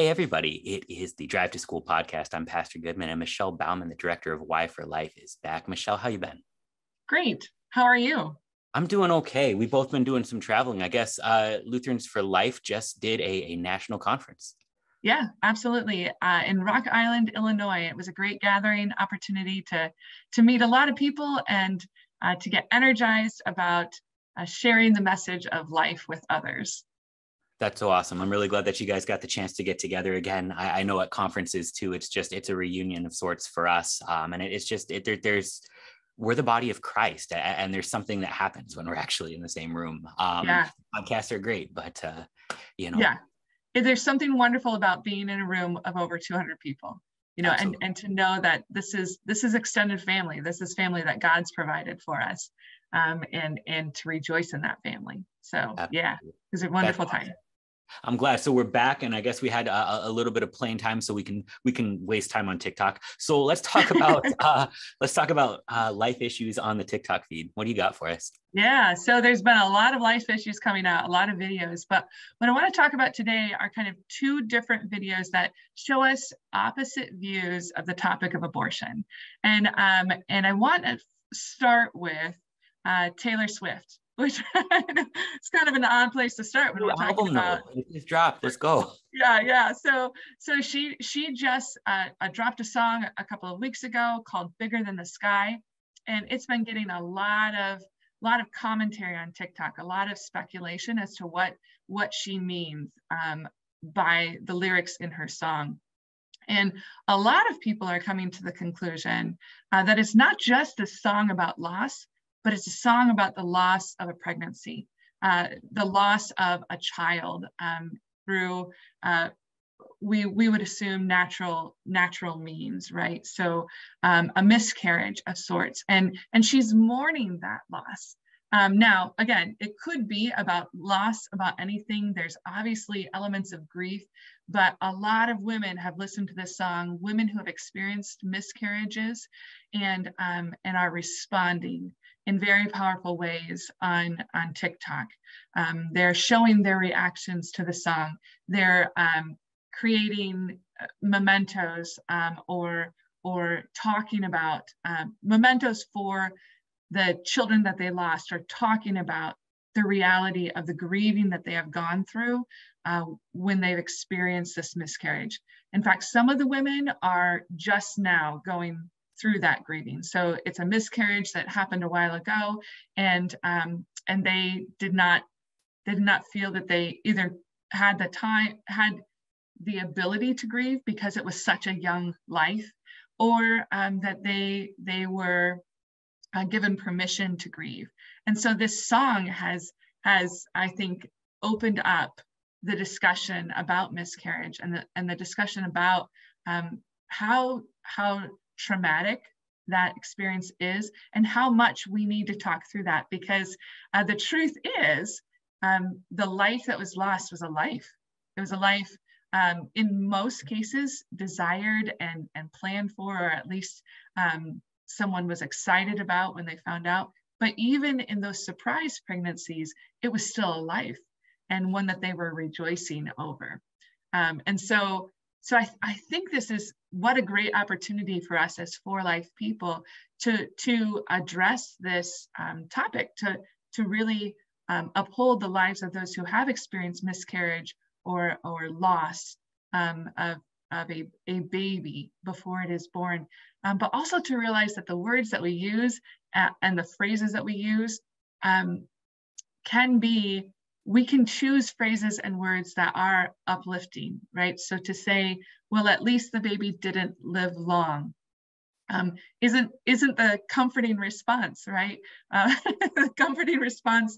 Hey, everybody. It is the Drive to School podcast. I'm Pastor Goodman, and Michelle Bauman, the director of Y4Life, is back. Michelle, how you been? Great. How are you? I'm doing okay. We've both been doing some traveling, I guess. Lutherans for Life just did a national conference. Yeah, absolutely. In Rock Island, Illinois, it was a great gathering opportunity to meet a lot of people and to get energized about sharing the message of life with others. That's so awesome. I'm really glad that you guys got the chance to get together again. I know at conferences too, it's a reunion of sorts for us. And we're the body of Christ, and there's something that happens when we're actually in the same room. Yeah. Podcasts are great, but Yeah. There's something wonderful about being in a room of over 200 people, and to know that this is extended family. This is family that God's provided for us, and to rejoice in that family. So absolutely. Yeah, it was a wonderful time. I'm glad. So we're back, and I guess we had a little bit of playing time, so we can waste time on TikTok. So let's talk about life issues on the TikTok feed. What do you got for us? Yeah. So there's been a lot of life issues coming out, a lot of videos, but what I want to talk about today are kind of two different videos that show us opposite views of the topic of abortion, and I want to start with Taylor Swift. Which it's kind of an odd place to start when we're talking about. It's dropped. Let's go. Yeah. So she just dropped a song a couple of weeks ago called "Bigger Than the Sky," and it's been getting a lot of commentary on TikTok, a lot of speculation as to what she means by the lyrics in her song. And a lot of people are coming to the conclusion that it's not just a song about loss, but it's a song about the loss of a pregnancy, the loss of a child through, we would assume natural means, right? So a miscarriage of sorts, and she's mourning that loss. Now, again, it could be about loss, about anything. There's obviously elements of grief, but a lot of women have listened to this song, women who have experienced miscarriages and are responding in very powerful ways on TikTok. They're showing their reactions to the song. They're creating mementos or talking about mementos for the children that they lost, or talking about the reality of the grieving that they have gone through when they've experienced this miscarriage. In fact, some of the women are just now going through that grieving. So it's a miscarriage that happened a while ago, and they did not feel that they either had the time, had the ability to grieve because it was such a young life, or that they were given permission to grieve. And so this song has I think opened up the discussion about miscarriage and the discussion about how traumatic that experience is, and how much we need to talk through that, because the truth is the life that was lost was a life. It was a life in most cases desired and planned for, or at least someone was excited about when they found out. But even in those surprise pregnancies, it was still a life, and one that they were rejoicing over. So I think this is what a great opportunity for us as Y4Life people to address this topic, to really uphold the lives of those who have experienced miscarriage or loss of a baby before it is born, but also to realize that the words that we use and the phrases that we use we can choose phrases and words that are uplifting, right? So to say, well, at least the baby didn't live long, isn't the comforting response, right? The comforting response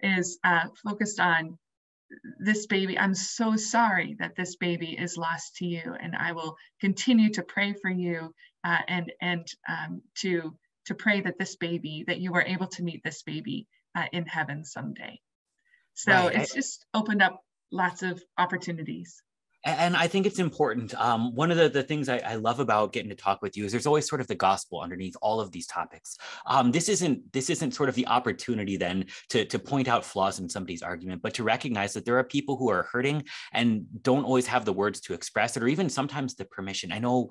is focused on this baby. I'm so sorry that this baby is lost to you, and I will continue to pray for you and to pray that this baby, that you were able to meet this baby in heaven someday. So right. It's just opened up lots of opportunities. And I think it's important. One of the things I love about getting to talk with you is there's always sort of the gospel underneath all of these topics. This isn't sort of the opportunity then to point out flaws in somebody's argument, but to recognize that there are people who are hurting and don't always have the words to express it, or even sometimes the permission. I know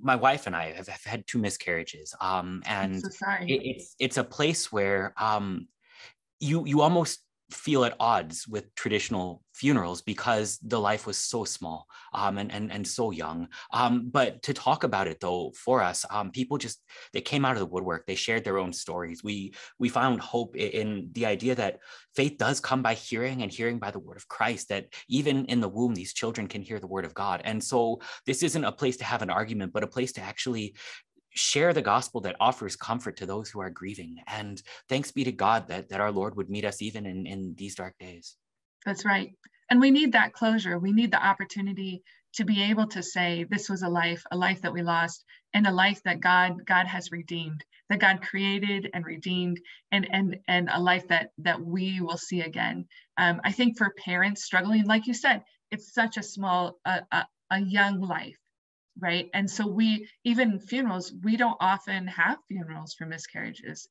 my wife and I have had 2 miscarriages, and I'm so sorry. It's a place where you almost feel at odds with traditional funerals because the life was so small and so young. But to talk about it though, for us, people they came out of the woodwork. They shared their own stories. We found hope in the idea that faith does come by hearing, and hearing by the word of Christ, that even in the womb, these children can hear the word of God. And so this isn't a place to have an argument, but a place to actually share the gospel that offers comfort to those who are grieving. And thanks be to God that our Lord would meet us even in these dark days. That's right. And we need that closure. We need the opportunity to be able to say, this was a life that we lost, and a life that God has redeemed, that God created and redeemed, and a life that we will see again. I think for parents struggling, like you said, it's such a small, a young life. Right. And so even funerals, we don't often have funerals for miscarriages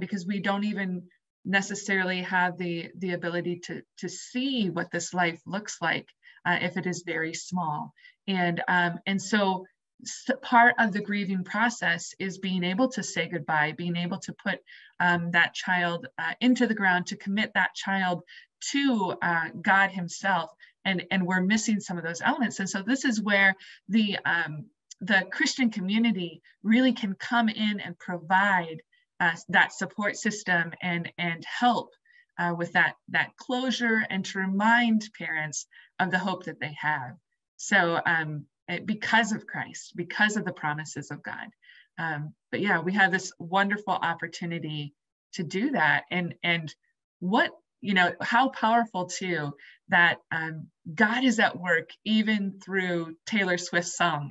because we don't even necessarily have the ability to see what this life looks like if it is very small. And so part of the grieving process is being able to say goodbye, being able to put that child into the ground, to commit that child to God himself. And we're missing some of those elements. And so this is where the Christian community really can come in and provide that support system and help with that closure, and to remind parents of the hope that they have. So because of Christ, because of the promises of God. But yeah, we have this wonderful opportunity to do that. And what, you know, how powerful too, that God is at work even through Taylor Swift's song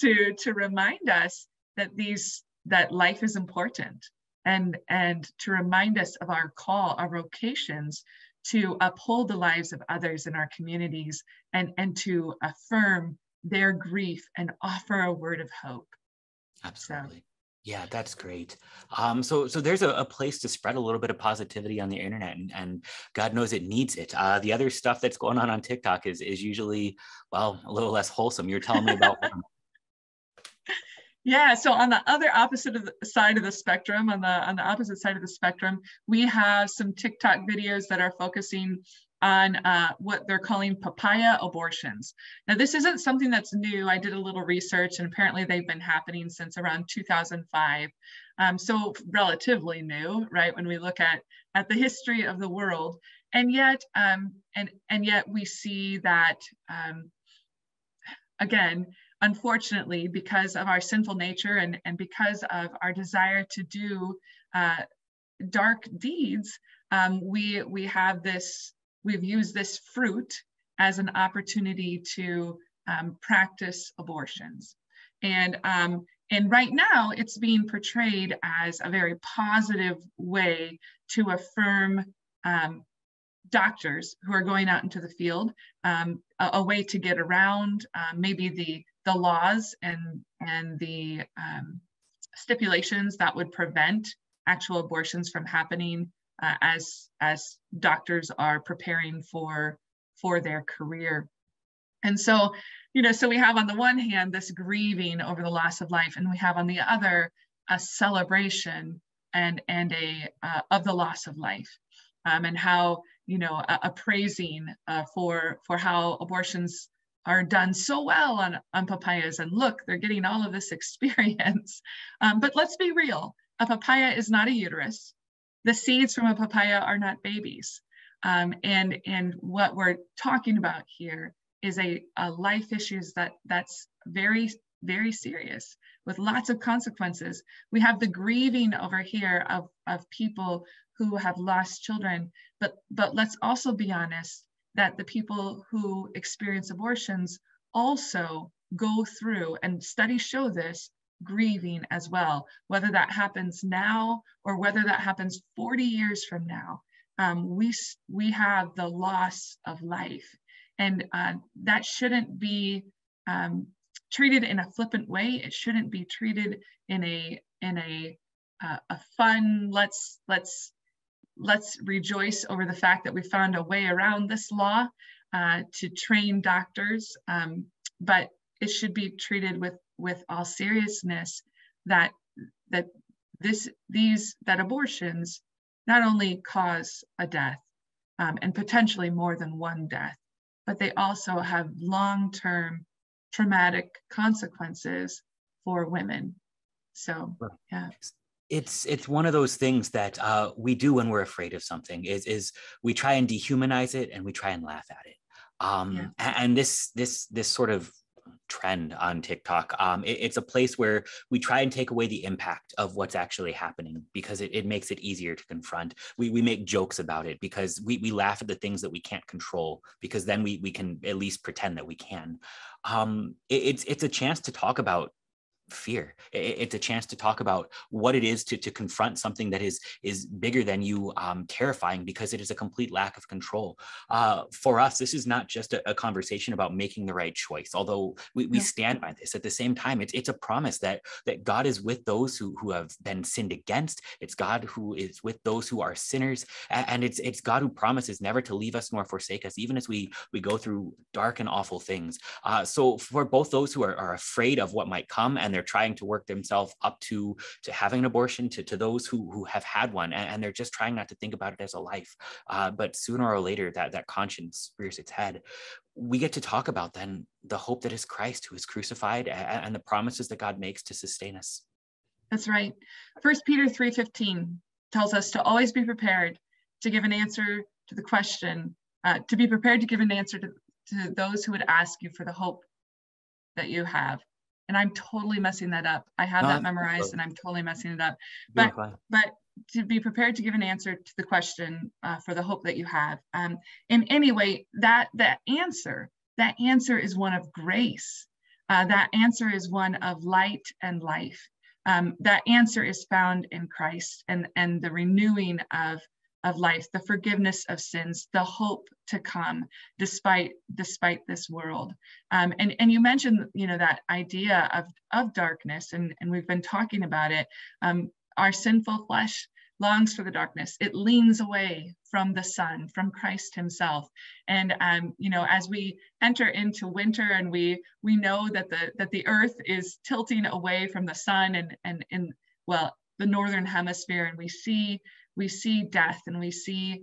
to remind us that life is important, and to remind us of our call, our vocations to uphold the lives of others in our communities, and to affirm their grief and offer a word of hope. Absolutely. So. Yeah, that's great. So there's a place to spread a little bit of positivity on the internet, and God knows it needs it. The other stuff that's going on TikTok is usually, well, a little less wholesome. You're telling me about one. Yeah, so on the other opposite of the side of the spectrum, on the opposite side of the spectrum, we have some TikTok videos that are focusing on what they're calling papaya abortions. Now, this isn't something that's new. I did a little research, and apparently they've been happening since around 2005. So relatively new, right? When we look at the history of the world. And yet, and yet we see that, again, unfortunately, because of our sinful nature and because of our desire to do dark deeds, we've used this fruit as an opportunity to practice abortions. And right now it's being portrayed as a very positive way to affirm doctors who are going out into the field, a way to get around maybe the laws and the stipulations that would prevent actual abortions from happening as doctors are preparing for their career. And so, you know, so we have on the one hand this grieving over the loss of life, and we have on the other a celebration and of the loss of life, and how, you know, a praising for how abortions are done so well on papayas, and look, they're getting all of this experience. But let's be real, a papaya is not a uterus. The seeds from a papaya are not babies. And what we're talking about here is a life issues that's very, very serious, with lots of consequences. We have the grieving over here of people who have lost children, but let's also be honest that the people who experience abortions also go through, and studies show this, grieving as well, whether that happens now or whether that happens 40 years from now. We have the loss of life, And that shouldn't be treated in a flippant way. It shouldn't be treated in a fun, let's rejoice over the fact that we found a way around this law to train doctors, but it should be treated with all seriousness that abortions not only cause a death and potentially more than one death, but they also have long-term traumatic consequences for women. So, yeah. It's one of those things that we do when we're afraid of something is we try and dehumanize it and we try and laugh at it. And this sort of trend on TikTok, it's a place where we try and take away the impact of what's actually happening because it makes it easier to confront. We make jokes about it because we laugh at the things that we can't control, because then we can at least pretend that we can. It's a chance to talk about fear. It's a chance to talk about what it is to confront something that is bigger than you, terrifying, because it is a complete lack of control. For us, this is not just a conversation about making the right choice, although we stand by this. At the same time, it's a promise that God is with those who have been sinned against. It's God who is with those who are sinners, and it's God who promises never to leave us nor forsake us, even as we go through dark and awful things. So for both those who are afraid of what might come, and they're trying to work themselves up to having an abortion, to those who have had one, and they're just trying not to think about it as a life. But sooner or later, that conscience rears its head. We get to talk about then the hope that is Christ, who is crucified, and the promises that God makes to sustain us. That's right. 1 Peter 3:15 tells us to always be prepared to give an answer to the question, to be prepared to give an answer to those who would ask you for the hope that you have. And I'm totally messing that up. I have that memorized and I'm totally messing it up. But to be prepared to give an answer to the question for the hope that you have. In any way, that answer is one of grace. That answer is one of light and life. That answer is found in Christ and the renewing of life, the forgiveness of sins, the hope to come despite this world. And you mentioned, that idea of darkness, and we've been talking about it. Our sinful flesh longs for the darkness. It leans away from the sun, from Christ himself. And, as we enter into winter and we know that the earth is tilting away from the sun and the Northern Hemisphere, and we see death and we see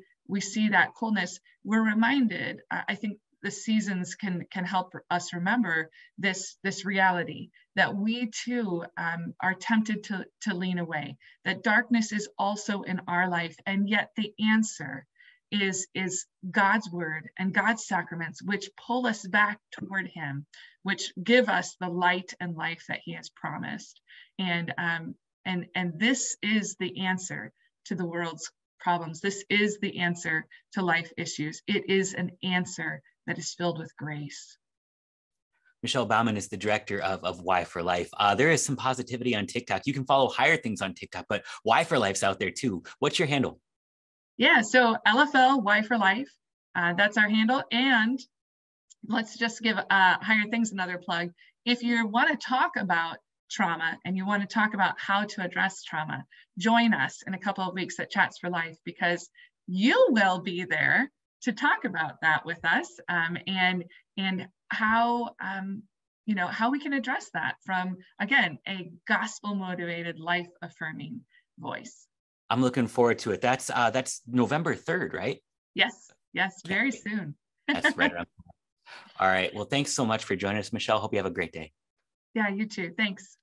that coldness. We're reminded, I think the seasons can help us remember this reality, that we too are tempted to lean away, that darkness is also in our life. And yet the answer is God's word and God's sacraments, which pull us back toward him, which give us the light and life that he has promised. And this is the answer to the world's problems. This is the answer to life issues. It is an answer that is filled with grace. Michelle Bauman is the director of Y4Life. There is some positivity on TikTok. You can follow Higher Things on TikTok, but Y4Life's out there too. What's your handle? Yeah, so LFL Y4Life, that's our handle. And let's just give Higher Things another plug. If you want to talk about trauma and you want to talk about how to address trauma, join us in a couple of weeks at Chats for Life, because you will be there to talk about that with us, and how how we can address that from, again, a gospel motivated, life affirming voice. I'm looking forward to it. That's November 3rd, right? Yes, very soon. That's right around. All right, well, thanks so much for joining us, Michelle. Hope you have a great day. Yeah, you too. Thanks.